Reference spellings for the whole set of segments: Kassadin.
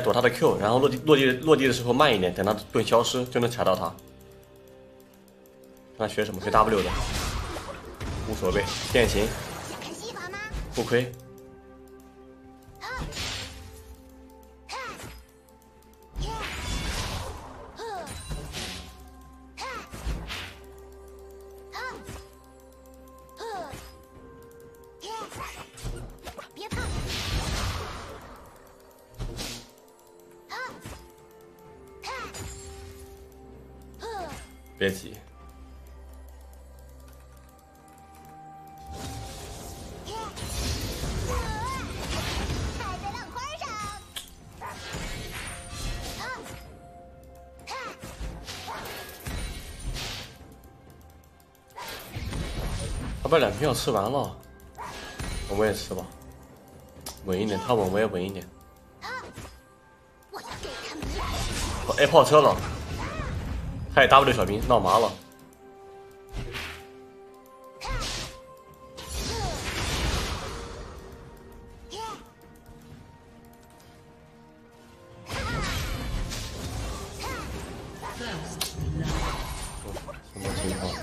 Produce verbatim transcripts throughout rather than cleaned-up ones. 躲他的 Q， 然后落地落地落地的时候慢一点，等他盾消失就能踩到他。看他学什么，学 W 的，无所谓，变形，不亏。 别急，他把两瓶药吃完了，我们也吃吧，稳一点，他稳我也稳一点。我 A 炮车了。 他也 W 小兵闹麻了，什么情况？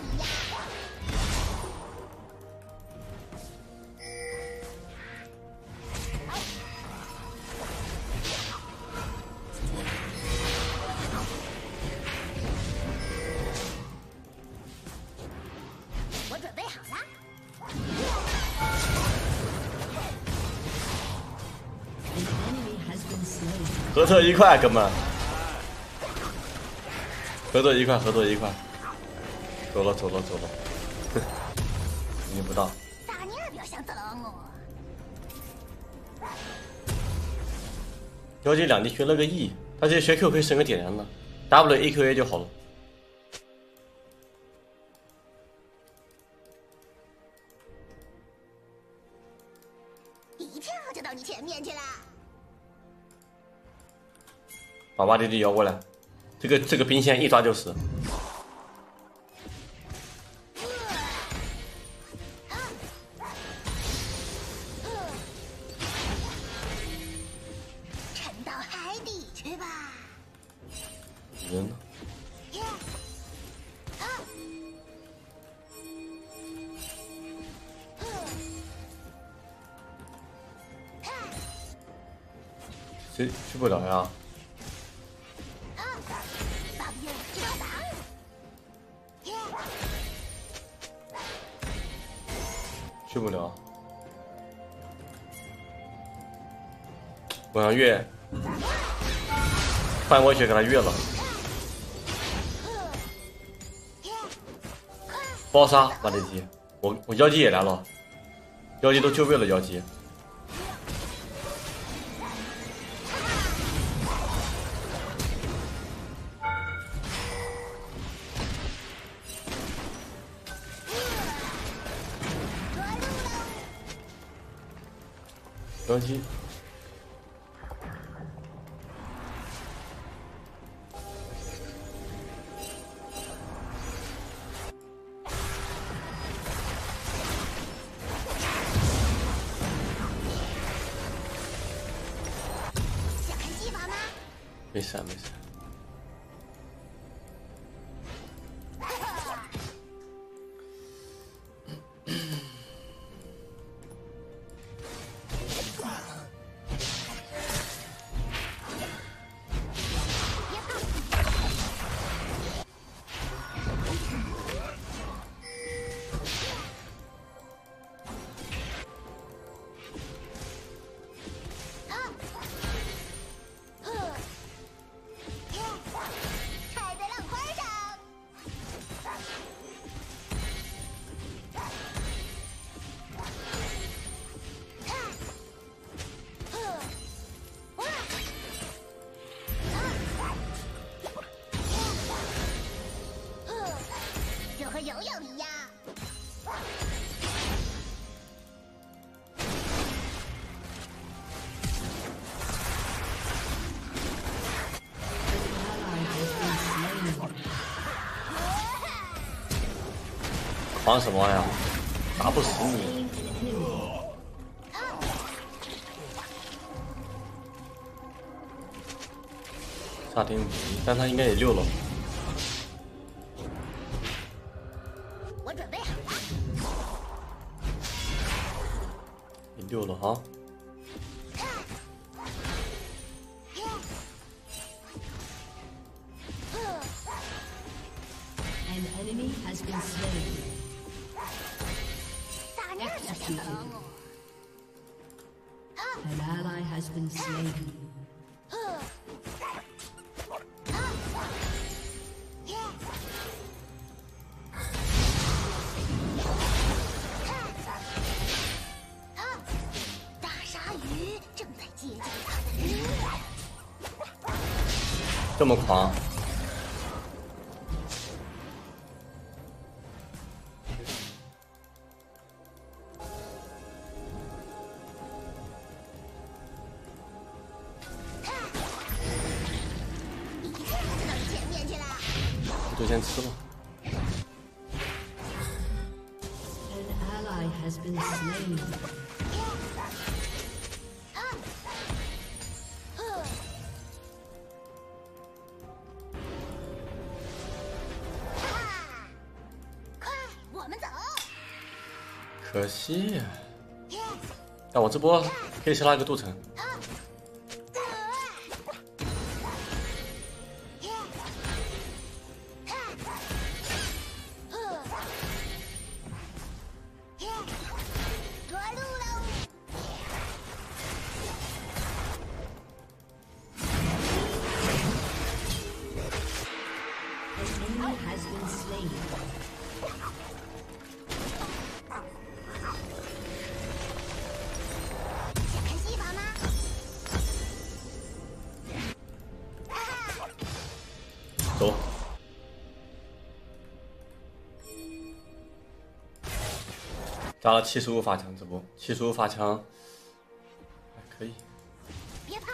合作一块，哥们！合作一块，合作一块。走了，走了，走了。哼，你不到。妖姬两滴学了个 E， 他这学 Q 可以省个点燃了 ，W A Q A 就好了。 把挖地地摇过来，这个这个兵线一抓就死。沉到海底去吧。人呢？谁去不了呀？ 去不了，我想越半过血给他越了，包杀挖地鸡，我我妖姬也来了，妖姬都就位了妖姬，妖姬，想看戏法吗？没事没事。 忙什么呀？打不死你！萨丁五级，但他应该也六楼。我准备好了。你六楼啊？ 这么狂！我就先吃了。可惜，但我这波可以先拉一个镀层。走。加了七十五法强，这波七十五法强还可以。别怕，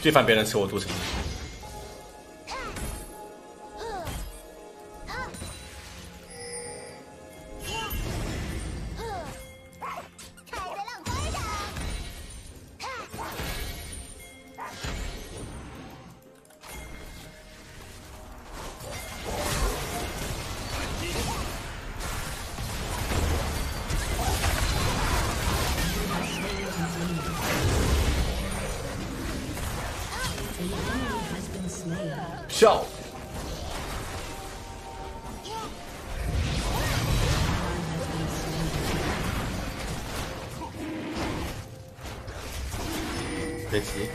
最烦别人吃我镀层。 笑。别急。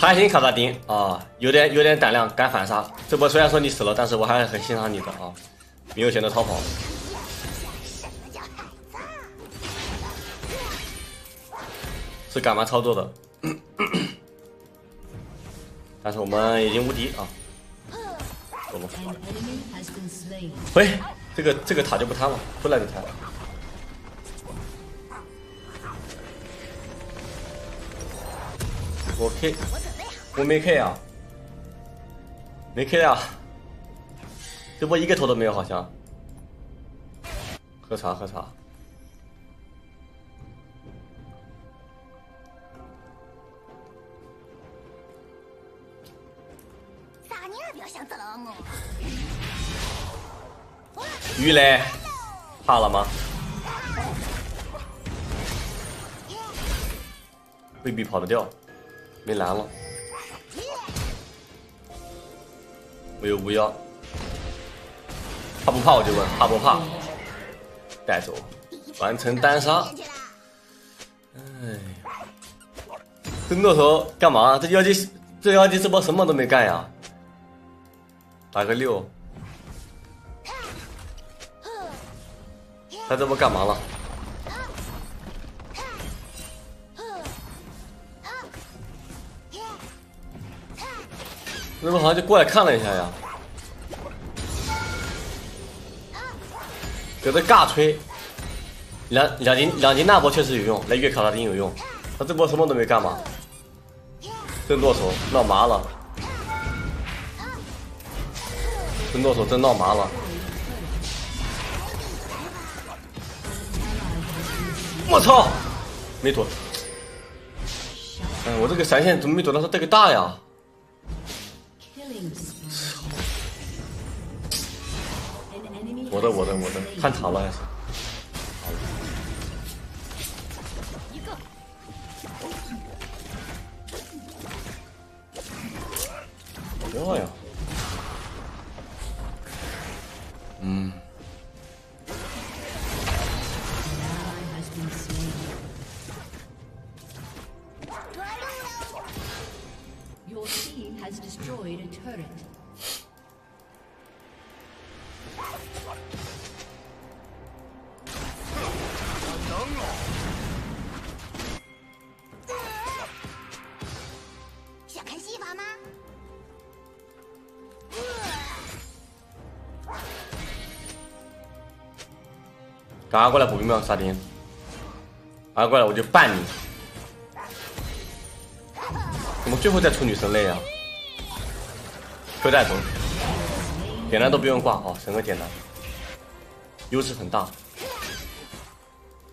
还行，卡萨丁啊，有点有点胆量，敢反杀。这波虽然说你死了，但是我还是很欣赏你的啊，没有选择逃跑。是敢玩操作的，咳咳但是我们已经无敌啊。走了。喂，这个这个塔就不贪了，出来就贪。 我 K， 我没 K 啊，没 K 啊，这波一个头都没有好像。喝茶喝茶。鱼雷，怕了吗？未必跑得掉。 没蓝了，我有巫妖，怕不怕？我就问怕不怕？带走，完成单杀。哎，这诺头干嘛、啊？这妖姬，这妖姬这波什么都没干呀？打个六，他这波干嘛了？ 那不好像就过来看了一下呀，有的尬吹，两两斤两斤那波确实有用，雷月卡拉丁有用，他这波什么都没干嘛，真剁手闹麻了，真剁手真闹麻了。我操，没躲。哎，我这个闪现怎么没躲到他这个大呀？ 我的我的我的看塔了还是？不要呀！嗯。Your team has destroyed a turret. 赶快过来补兵吧，沙丁！赶快过来，我就办你！怎么最后再出女神泪啊？Q带头，简单都不用挂，好，整个简单，优势很大。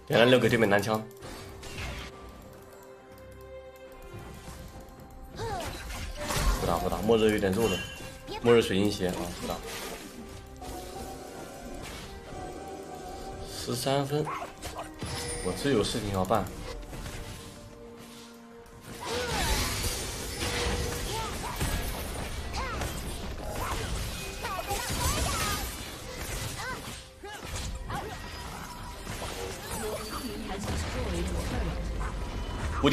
简单留给对面男枪。不打不打，末日有点肉了，末日水晶鞋啊，不打。 十三分，我只有事情要办。无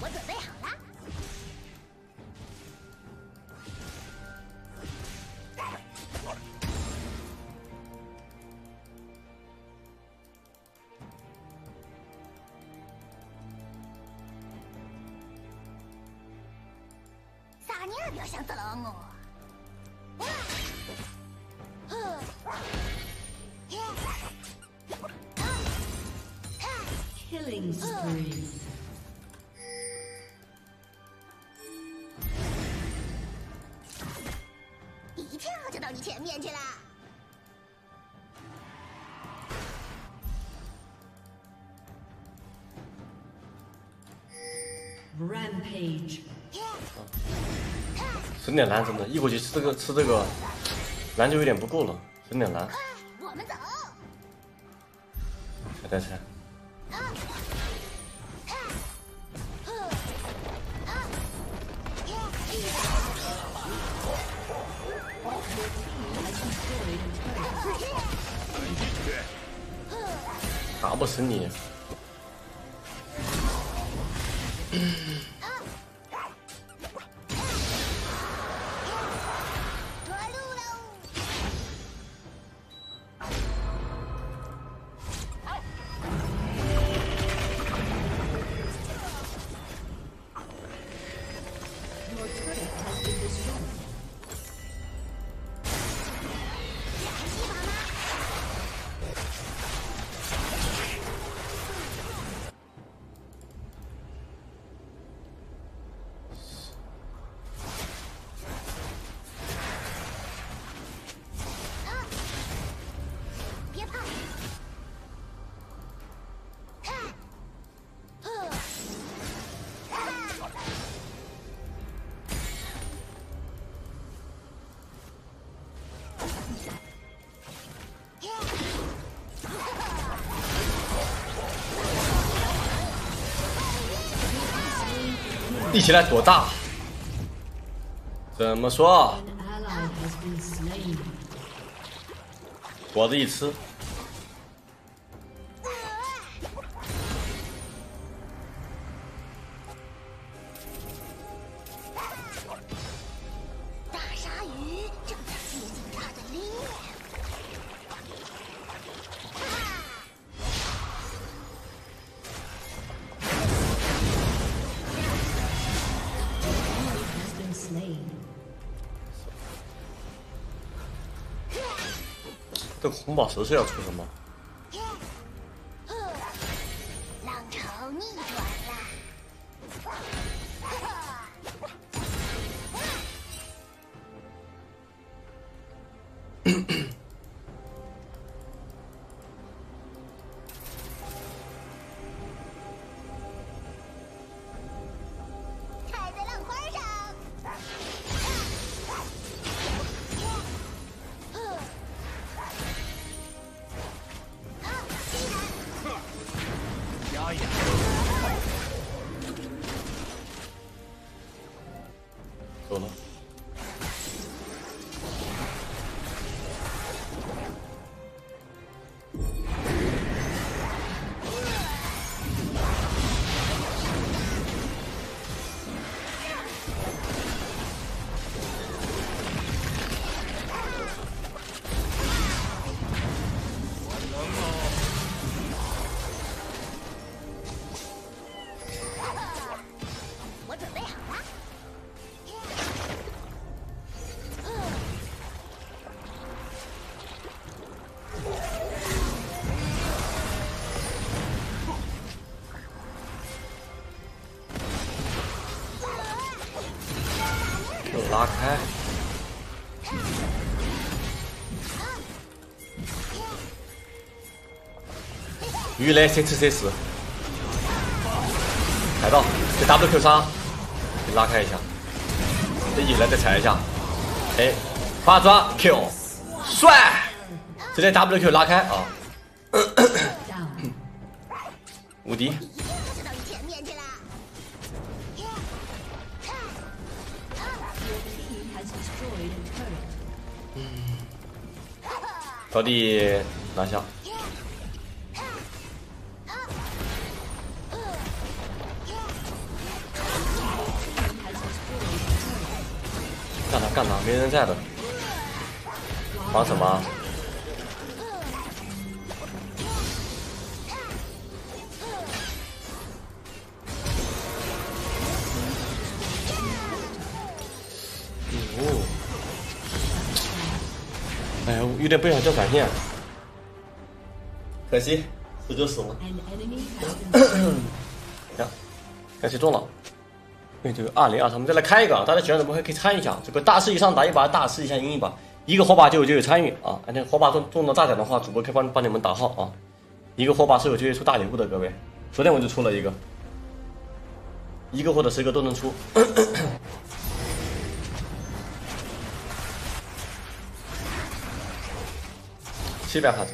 我准备好了。撒尿表想得了我。 Killing spree. One shot就到你前面去了。Rampage. 整点蓝真的，一口气吃这个吃这个蓝就有点不够了，整点蓝。我们走。猜猜猜。 打不死你！立起来多大？怎么说？果子一吃，这红宝石是要出什么？浪潮逆转了。走了。拉开。鱼雷谁吃谁死。踩到，这 W Q 杀，给拉开一下。这引来再踩一下。哎，八抓 Q， 帅！直接 W Q 拉开啊！无敌。 小弟拿下，干他干他，没人在的，忙什么？哦。 哎呀，有点不想叫闪现，可惜不就死了。呀，感谢中了。对，这个二零二三，我们再来开一个啊！大家喜欢的朋友可以参与一下，这个大师以上打一把，大师以下赢一把，一个火把就有机会参与啊！而且火把中中了大奖的话，主播可以帮帮你们打号啊！一个火把是有机会出大礼物的，各位。昨天我就出了一个，一个或者十个都能出。七百法则，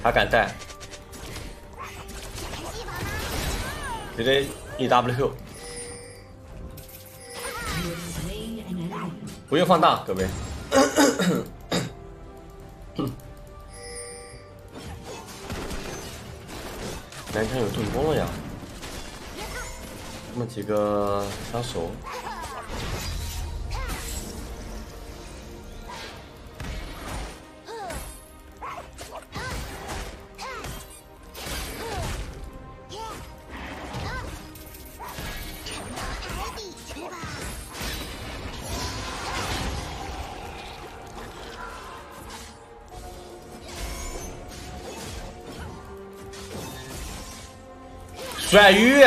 还敢带？直接 E W Q， 不用放大，各位。南墙有盾弓了呀，这么几个杀手。 甩鱼，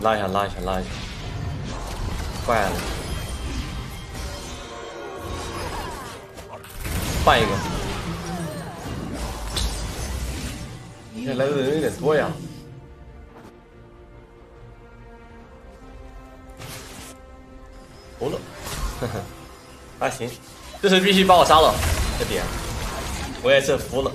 拉一下，拉一下，拉一下，坏了，换一个，现在来的人有点多呀。 好了。啊行，这是必须把我杀了，这点我也是服了。